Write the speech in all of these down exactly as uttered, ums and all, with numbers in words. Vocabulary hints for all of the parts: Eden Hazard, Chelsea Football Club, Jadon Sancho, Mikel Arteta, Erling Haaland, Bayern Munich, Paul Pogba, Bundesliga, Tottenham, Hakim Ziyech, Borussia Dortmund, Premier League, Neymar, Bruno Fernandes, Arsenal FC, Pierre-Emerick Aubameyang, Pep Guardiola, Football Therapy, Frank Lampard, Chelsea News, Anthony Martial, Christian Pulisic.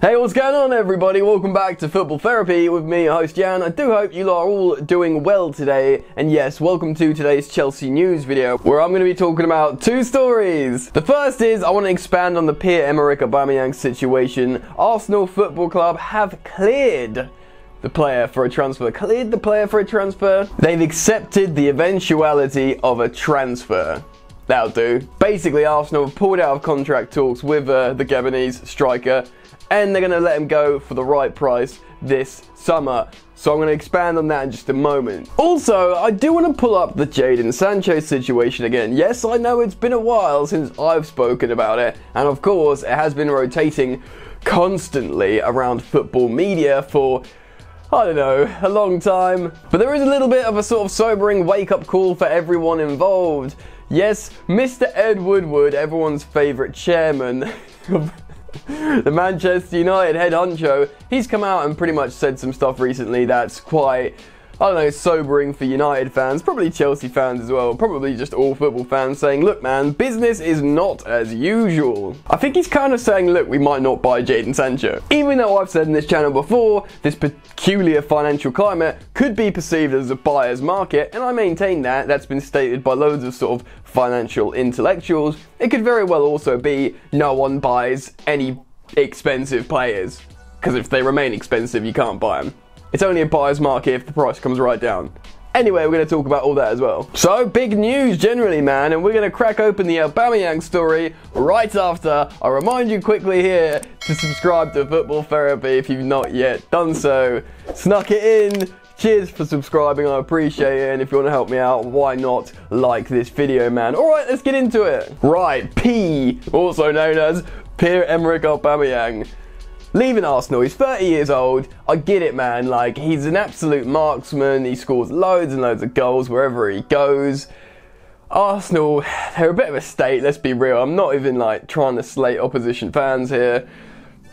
Hey, what's going on everybody? Welcome back to Football Therapy with me, host Jan. I do hope you are all doing well today, and yes, welcome to today's Chelsea news video, where I'm going to be talking about two stories. The first is, I want to expand on the Pierre-Emerick Aubameyang situation. Arsenal Football Club have cleared the player for a transfer. Cleared the player for a transfer? They've accepted the eventuality of a transfer. That'll do. Basically, Arsenal have pulled out of contract talks with uh, the Gabonese striker, and they're going to let him go for the right price this summer. So I'm going to expand on that in just a moment. Also, I do want to pull up the Jadon Sancho situation again. Yes, I know it's been a while since I've spoken about it, and of course, it has been rotating constantly around football media for, I don't know, a long time. But there is a little bit of a sort of sobering wake-up call for everyone involved. Yes, Mister Ed Woodward, everyone's favourite chairman of the Manchester United head honcho, he's come out and pretty much said some stuff recently that's quite, I don't know, sobering for United fans, probably Chelsea fans as well, probably just all football fans, saying, look man, business is not as usual. I think he's kind of saying, look, we might not buy Jadon Sancho. Even though I've said in this channel before, this peculiar financial climate could be perceived as a buyer's market, and I maintain that, that's been stated by loads of sort of financial intellectuals. It could very well also be no one buys any expensive players, because if they remain expensive, you can't buy them. It's only a buyer's market if the price comes right down. Anyway, we're going to talk about all that as well. So, big news generally, man, and we're going to crack open the Aubameyang story right after. I remind you quickly here to subscribe to Football Therapy if you've not yet done so. Snuck it in. Cheers for subscribing, I appreciate it, and if you want to help me out, why not like this video, man? Alright, let's get into it. Right, P, also known as Pierre-Emerick Aubameyang, leaving Arsenal. He's thirty years old. I get it, man. Like, he's an absolute marksman. He scores loads and loads of goals wherever he goes. Arsenal, they're a bit of a state, let's be real. I'm not even, like, trying to slate opposition fans here.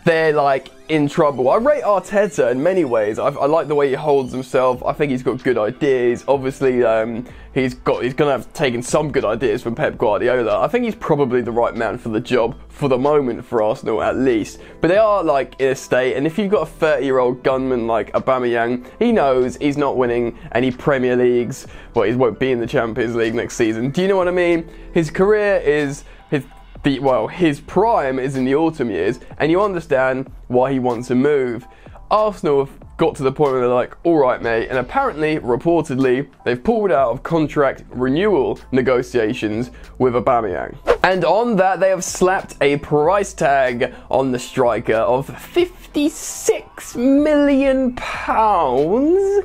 They're, like, in trouble. I rate Arteta in many ways. I, I like the way he holds himself. I think he's got good ideas. Obviously, um, he's got he's going to have taken some good ideas from Pep Guardiola. I think he's probably the right man for the job, for the moment, for Arsenal at least. But they are, like, in a state, and if you've got a thirty-year-old gunman like Aubameyang, he knows he's not winning any Premier Leagues, well, he won't be in the Champions League next season. Do you know what I mean? His career is... his. The, well, his prime is in the autumn years, and you understand why he wants to move. Arsenal have got to the point where they're like, all right, mate, and apparently, reportedly, they've pulled out of contract renewal negotiations with Aubameyang. And on that, they have slapped a price tag on the striker of fifty-six million pounds.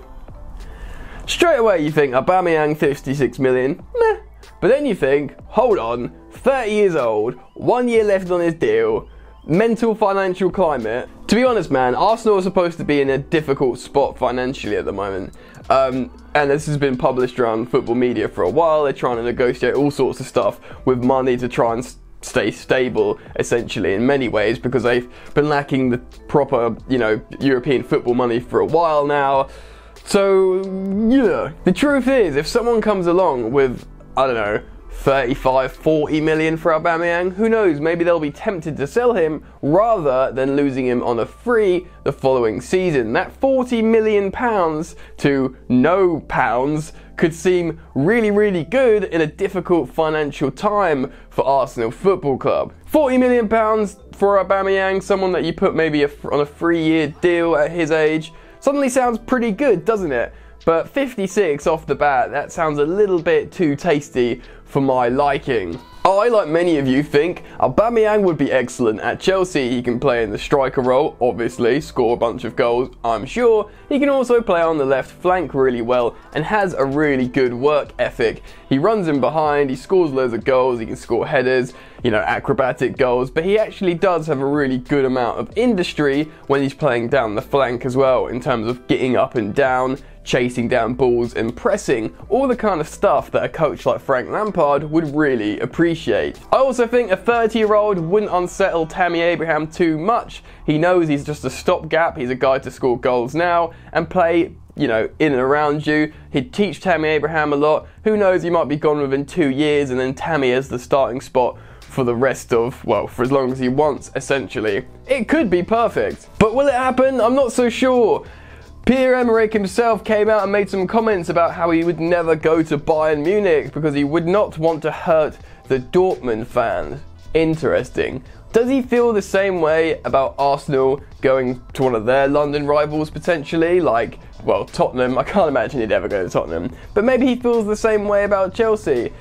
Straight away, you think, Aubameyang, fifty-six million, meh. But then you think, hold on, thirty years old, one year left on his deal, mental financial climate. To be honest, man, Arsenal are supposed to be in a difficult spot financially at the moment. Um, and this has been published around football media for a while. They're trying to negotiate all sorts of stuff with money to try and stay stable, essentially, in many ways, because they've been lacking the proper, you know, European football money for a while now. So, yeah. The truth is, if someone comes along with, I don't know, thirty-five, forty million for Aubameyang, who knows, maybe they'll be tempted to sell him rather than losing him on a free the following season. That forty million pounds to no pounds could seem really, really good in a difficult financial time for Arsenal Football Club. forty million pounds for Aubameyang, someone that you put maybe a, on a three-year deal at his age, suddenly sounds pretty good, doesn't it? But fifty-six off the bat, that sounds a little bit too tasty for my liking. I, like many of you, think Aubameyang would be excellent at Chelsea. He can play in the striker role, obviously, score a bunch of goals, I'm sure. He can also play on the left flank really well and has a really good work ethic. He runs in behind, he scores loads of goals, he can score headers, you know, acrobatic goals, but he actually does have a really good amount of industry when he's playing down the flank as well, in terms of getting up and down, chasing down balls and pressing, all the kind of stuff that a coach like Frank Lampard would really appreciate. I also think a thirty-year-old wouldn't unsettle Tammy Abraham too much. He knows he's just a stopgap, he's a guy to score goals now and play, you know, in and around you. He'd teach Tammy Abraham a lot. Who knows, he might be gone within two years and then Tammy is the starting spot for the rest of, well, for as long as he wants, essentially. It could be perfect. But will it happen? I'm not so sure. Pierre-Emerick himself came out and made some comments about how he would never go to Bayern Munich because he would not want to hurt the Dortmund fans. Interesting. Does he feel the same way about Arsenal going to one of their London rivals potentially? Like, well, Tottenham. I can't imagine he'd ever go to Tottenham. But maybe he feels the same way about Chelsea.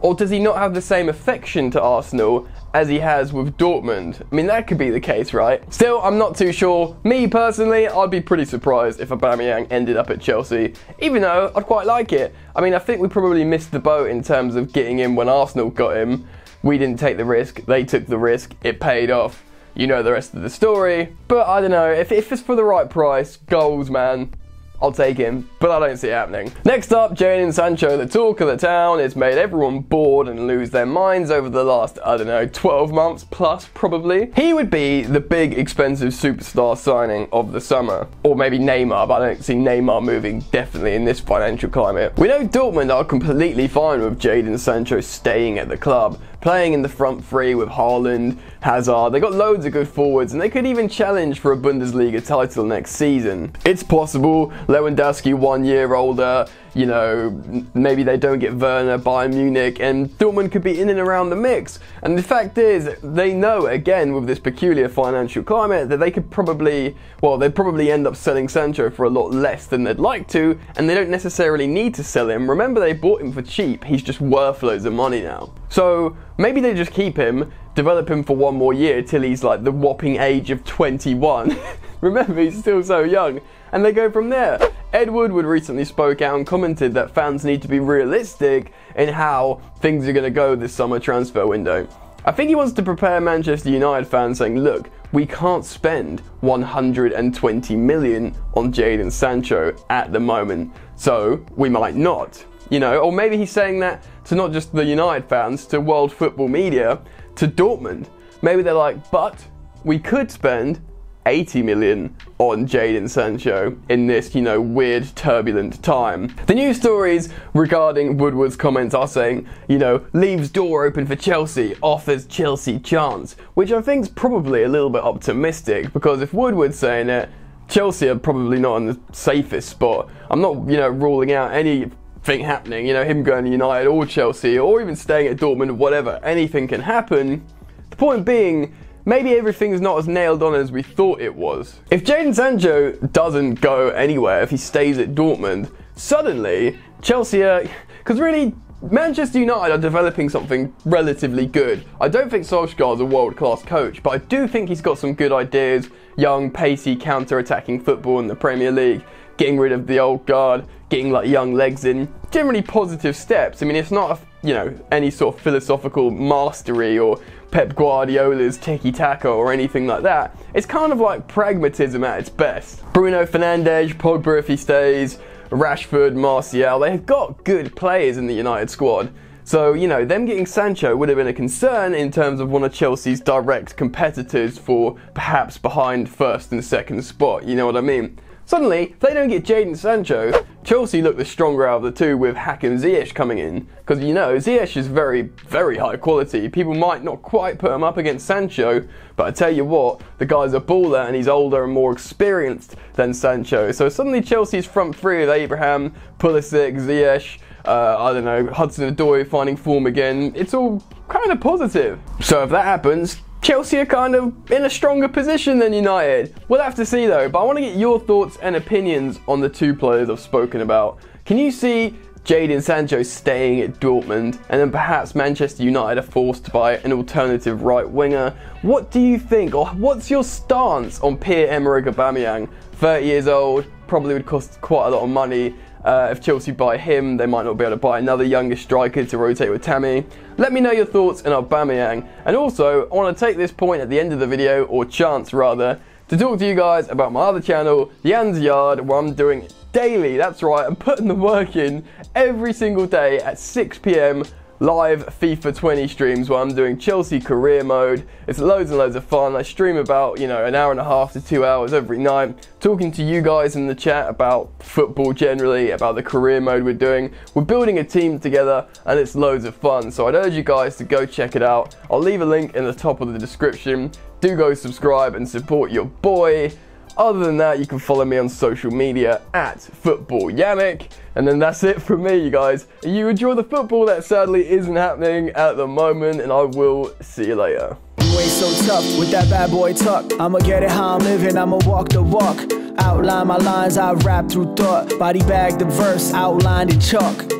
Or does he not have the same affection to Arsenal as he has with Dortmund? I mean, that could be the case, right? Still, I'm not too sure. Me, personally, I'd be pretty surprised if Aubameyang ended up at Chelsea, even though I'd quite like it. I mean, I think we probably missed the boat in terms of getting him when Arsenal got him. We didn't take the risk, they took the risk, it paid off. You know the rest of the story. But I don't know, if, if it's for the right price, goals, man, I'll take him, but I don't see it happening. Next up, Jadon Sancho, the talk of the town. It's made everyone bored and lose their minds over the last, I don't know, twelve months plus, probably. He would be the big, expensive superstar signing of the summer. Or maybe Neymar, but I don't see Neymar moving, definitely, in this financial climate. We know Dortmund are completely fine with Jadon Sancho staying at the club, playing in the front three with Haaland, Hazard. They got loads of good forwards, and they could even challenge for a Bundesliga title next season. It's possible. Lewandowski one year older, you know, maybe they don't get Werner, Bayern Munich, and Dortmund could be in and around the mix. And the fact is, they know, again, with this peculiar financial climate, that they could probably, well, they'd probably end up selling Sancho for a lot less than they'd like to, and they don't necessarily need to sell him. Remember, they bought him for cheap. He's just worth loads of money now. So maybe they just keep him, develop him for one more year till he's like the whopping age of twenty-one. Remember, he's still so young. And they go from there. Ed Woodward recently spoke out and commented that fans need to be realistic in how things are going to go this summer transfer window. I think he wants to prepare Manchester United fans, saying, look, we can't spend one hundred twenty million on Jadon Sancho at the moment, so we might not. You know, or maybe he's saying that to not just the United fans, to world football media, to Dortmund. Maybe they're like, but we could spend eighty million on Jadon Sancho in this, you know, weird, turbulent time. The news stories regarding Woodward's comments are saying, you know, leaves door open for Chelsea, offers Chelsea chance, which I think's probably a little bit optimistic, because if Woodward's saying it, Chelsea are probably not in the safest spot. I'm not, you know, ruling out anything happening, you know, him going to United or Chelsea or even staying at Dortmund, whatever, anything can happen. The point being, maybe everything's not as nailed on as we thought it was. If Jadon Sancho doesn't go anywhere, if he stays at Dortmund, suddenly Chelsea are... Because really, Manchester United are developing something relatively good. I don't think Solskjaer's a world-class coach, but I do think he's got some good ideas. Young, pacey, counter-attacking football in the Premier League. Getting rid of the old guard, getting like young legs in. Generally positive steps. I mean, it's not a... you know, any sort of philosophical mastery or Pep Guardiola's tiki-taka or anything like that. It's kind of like pragmatism at its best. Bruno Fernandes, Pogba if he stays, Rashford, Martial, they've got good players in the United squad. So, you know, them getting Sancho would have been a concern in terms of one of Chelsea's direct competitors for perhaps behind first and second spot, you know what I mean? Suddenly, if they don't get Jadon Sancho, Chelsea look the stronger out of the two with Hakim Ziyech coming in. Because, you know, Ziyech is very, very high quality. People might not quite put him up against Sancho, but I tell you what, the guy's a baller and he's older and more experienced than Sancho. So suddenly Chelsea's front three with Abraham, Pulisic, Ziyech, uh, I don't know, Hudson-Odoi finding form again. It's all kind of positive. So if that happens, Chelsea are kind of in a stronger position than United. We'll have to see though, but I want to get your thoughts and opinions on the two players I've spoken about. Can you see Jadon Sancho staying at Dortmund, and then perhaps Manchester United are forced by an alternative right winger? What do you think, or what's your stance on Pierre-Emerick Aubameyang? thirty years old, probably would cost quite a lot of money. Uh, if Chelsea buy him, they might not be able to buy another younger striker to rotate with Tammy. Let me know your thoughts on Aubameyang. And also, I want to take this point at the end of the video, or chance rather, to talk to you guys about my other channel, The Anz Yard, where I'm doing it daily. That's right, I'm putting the work in every single day at six p m live FIFA twenty streams where I'm doing Chelsea career mode. It's loads and loads of fun. I stream about, you know, an hour and a half to two hours every night, talking to you guys in the chat about football generally, about the career mode we're doing. We're building a team together and it's loads of fun. So I'd urge you guys to go check it out. I'll leave a link in the top of the description. Do go subscribe and support your boy. Other than that, you can follow me on social media at FootballYamik. And then that's it from me, you guys. You enjoy the football that sadly isn't happening at the moment, and I will see you later. You ain't so tough with that bad boy tuck. I'ma get it how I'm living, I'ma walk the walk. Outline my lines, I rap through thought. Body bag the verse, outlined in chalk.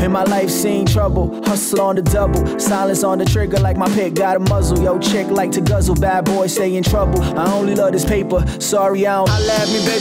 In my life seen trouble, hustle on the double, silence on the trigger like my pick got a muzzle. Yo chick like to guzzle, bad boy stay in trouble. I only love this paper, sorry I don't. I laugh me, bitch.